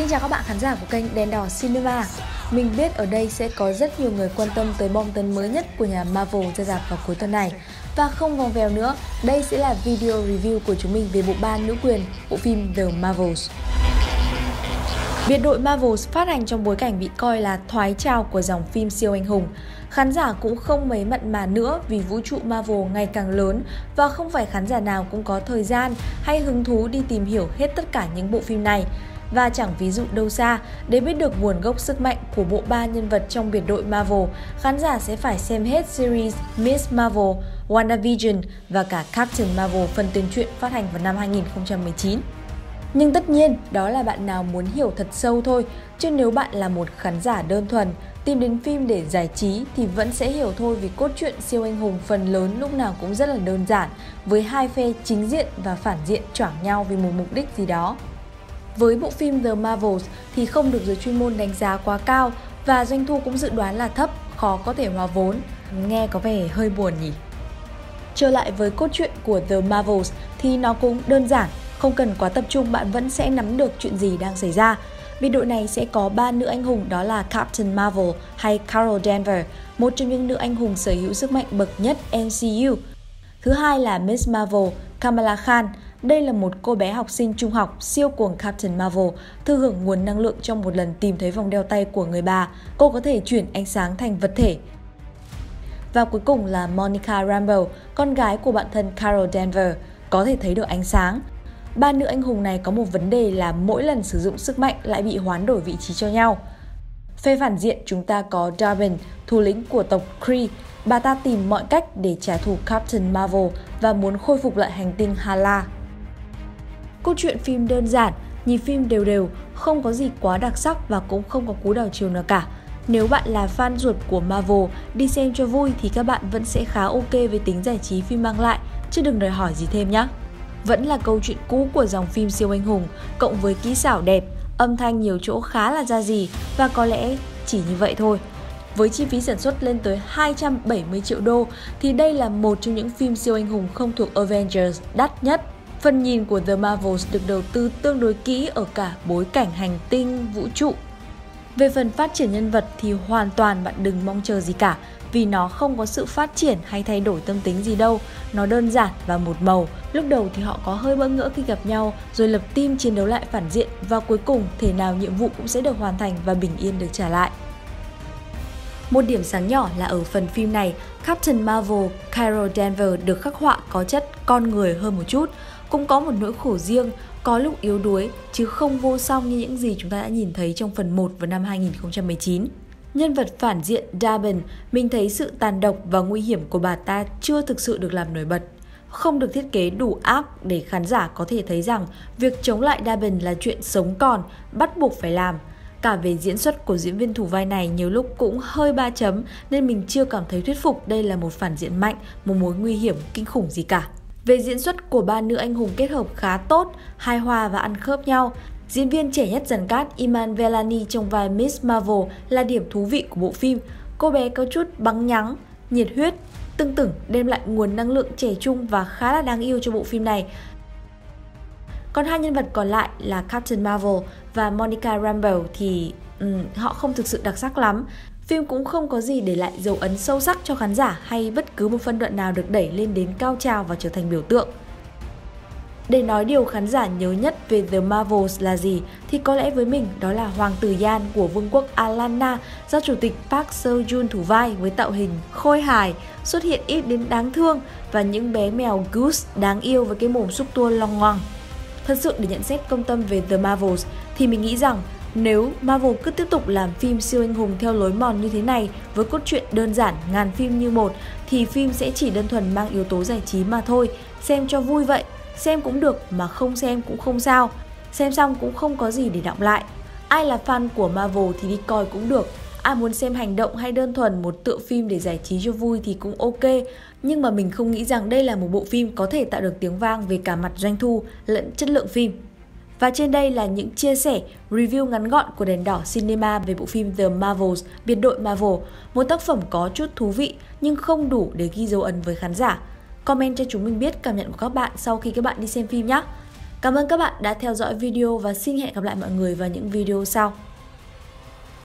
Xin chào các bạn khán giả của kênh Đèn Đỏ Cinema. Mình biết ở đây sẽ có rất nhiều người quan tâm tới bom tấn mới nhất của nhà Marvel ra rạp vào cuối tuần này. Và không vòng vèo nữa, đây sẽ là video review của chúng mình về bộ ba nữ quyền, bộ phim The Marvels. Biệt đội Marvels phát hành trong bối cảnh bị coi là thoái trào của dòng phim siêu anh hùng. Khán giả cũng không mấy mặn mà nữa vì vũ trụ Marvel ngày càng lớn và không phải khán giả nào cũng có thời gian hay hứng thú đi tìm hiểu hết tất cả những bộ phim này. Và chẳng ví dụ đâu xa, để biết được nguồn gốc sức mạnh của bộ ba nhân vật trong biệt đội Marvel, khán giả sẽ phải xem hết series Ms. Marvel, WandaVision và cả Captain Marvel phần tiền truyện phát hành vào năm 2019. Nhưng tất nhiên, đó là bạn nào muốn hiểu thật sâu thôi, chứ nếu bạn là một khán giả đơn thuần, tìm đến phim để giải trí thì vẫn sẽ hiểu thôi vì cốt truyện siêu anh hùng phần lớn lúc nào cũng rất là đơn giản, với hai phe chính diện và phản diện choảng nhau vì một mục đích gì đó. Với bộ phim The Marvels thì không được giới chuyên môn đánh giá quá cao và doanh thu cũng dự đoán là thấp, khó có thể hòa vốn. Nghe có vẻ hơi buồn nhỉ? Trở lại với cốt truyện của The Marvels thì nó cũng đơn giản, không cần quá tập trung bạn vẫn sẽ nắm được chuyện gì đang xảy ra. Biệt đội này sẽ có 3 nữ anh hùng đó là Captain Marvel hay Carol Danvers, một trong những nữ anh hùng sở hữu sức mạnh bậc nhất MCU. Thứ hai là Ms. Marvel, Kamala Khan. Đây là một cô bé học sinh trung học siêu cuồng Captain Marvel, thừa hưởng nguồn năng lượng trong một lần tìm thấy vòng đeo tay của người bà. Cô có thể chuyển ánh sáng thành vật thể. Và cuối cùng là Monica Rambeau, con gái của bạn thân Carol Danvers, có thể thấy được ánh sáng. Ba nữ anh hùng này có một vấn đề là mỗi lần sử dụng sức mạnh lại bị hoán đổi vị trí cho nhau. Phe phản diện chúng ta có Dar-Benn, thủ lĩnh của tộc Kree. Bà ta tìm mọi cách để trả thù Captain Marvel và muốn khôi phục lại hành tinh Hala. Câu chuyện phim đơn giản, nhịp phim đều đều, không có gì quá đặc sắc và cũng không có cú đảo chiều nào cả. Nếu bạn là fan ruột của Marvel, đi xem cho vui thì các bạn vẫn sẽ khá ok với tính giải trí phim mang lại, chứ đừng đòi hỏi gì thêm nhé. Vẫn là câu chuyện cũ của dòng phim siêu anh hùng, cộng với kỹ xảo đẹp, âm thanh nhiều chỗ khá là ra gì và có lẽ chỉ như vậy thôi. Với chi phí sản xuất lên tới 270 triệu đô thì đây là một trong những phim siêu anh hùng không thuộc Avengers đắt nhất. Phần nhìn của The Marvels được đầu tư tương đối kỹ ở cả bối cảnh hành tinh, vũ trụ. Về phần phát triển nhân vật thì hoàn toàn bạn đừng mong chờ gì cả vì nó không có sự phát triển hay thay đổi tâm tính gì đâu. Nó đơn giản và một màu. Lúc đầu thì họ có hơi bỡ ngỡ khi gặp nhau rồi lập team chiến đấu lại phản diện và cuối cùng thể nào nhiệm vụ cũng sẽ được hoàn thành và bình yên được trả lại. Một điểm sáng nhỏ là ở phần phim này, Captain Marvel, Carol Danvers được khắc họa có chất con người hơn một chút, cũng có một nỗi khổ riêng, có lúc yếu đuối, chứ không vô song như những gì chúng ta đã nhìn thấy trong phần 1 vào năm 2019. Nhân vật phản diện Dar-Benn, mình thấy sự tàn độc và nguy hiểm của bà ta chưa thực sự được làm nổi bật. Không được thiết kế đủ ác để khán giả có thể thấy rằng việc chống lại Dar-Benn là chuyện sống còn, bắt buộc phải làm. Cả về diễn xuất của diễn viên thủ vai này nhiều lúc cũng hơi ba chấm nên mình chưa cảm thấy thuyết phục đây là một phản diện mạnh, một mối nguy hiểm kinh khủng gì cả. Về diễn xuất của ba nữ anh hùng kết hợp khá tốt, hài hòa và ăn khớp nhau. Diễn viên trẻ nhất dàn cast Iman Vellani trong vai Ms. Marvel là điểm thú vị của bộ phim. Cô bé có chút bắn nhắng, nhiệt huyết, tưng tửng đem lại nguồn năng lượng trẻ trung và khá là đáng yêu cho bộ phim này. Còn hai nhân vật còn lại là Captain Marvel và Monica Rambeau thì họ không thực sự đặc sắc lắm. Phim cũng không có gì để lại dấu ấn sâu sắc cho khán giả hay bất cứ một phân đoạn nào được đẩy lên đến cao trào và trở thành biểu tượng. Để nói điều khán giả nhớ nhất về The Marvels là gì thì có lẽ với mình đó là hoàng tử Yan của vương quốc Alana do chủ tịch Park Seo-jun thủ vai với tạo hình khôi hài, xuất hiện ít đến đáng thương và những bé mèo Goose đáng yêu với cái mồm xúc tua long ngoằng. Thật sự để nhận xét công tâm về The Marvels thì mình nghĩ rằng nếu Marvel cứ tiếp tục làm phim siêu anh hùng theo lối mòn như thế này với cốt truyện đơn giản ngàn phim như một thì phim sẽ chỉ đơn thuần mang yếu tố giải trí mà thôi, xem cho vui vậy, xem cũng được mà không xem cũng không sao, xem xong cũng không có gì để đọng lại. Ai là fan của Marvel thì đi coi cũng được, ai muốn xem hành động hay đơn thuần một tựa phim để giải trí cho vui thì cũng ok, nhưng mà mình không nghĩ rằng đây là một bộ phim có thể tạo được tiếng vang về cả mặt doanh thu lẫn chất lượng phim. Và trên đây là những chia sẻ, review ngắn gọn của Đèn Đỏ Cinema về bộ phim The Marvels, biệt đội Marvel, một tác phẩm có chút thú vị nhưng không đủ để ghi dấu ấn với khán giả. Comment cho chúng mình biết cảm nhận của các bạn sau khi các bạn đi xem phim nhé! Cảm ơn các bạn đã theo dõi video và xin hẹn gặp lại mọi người vào những video sau.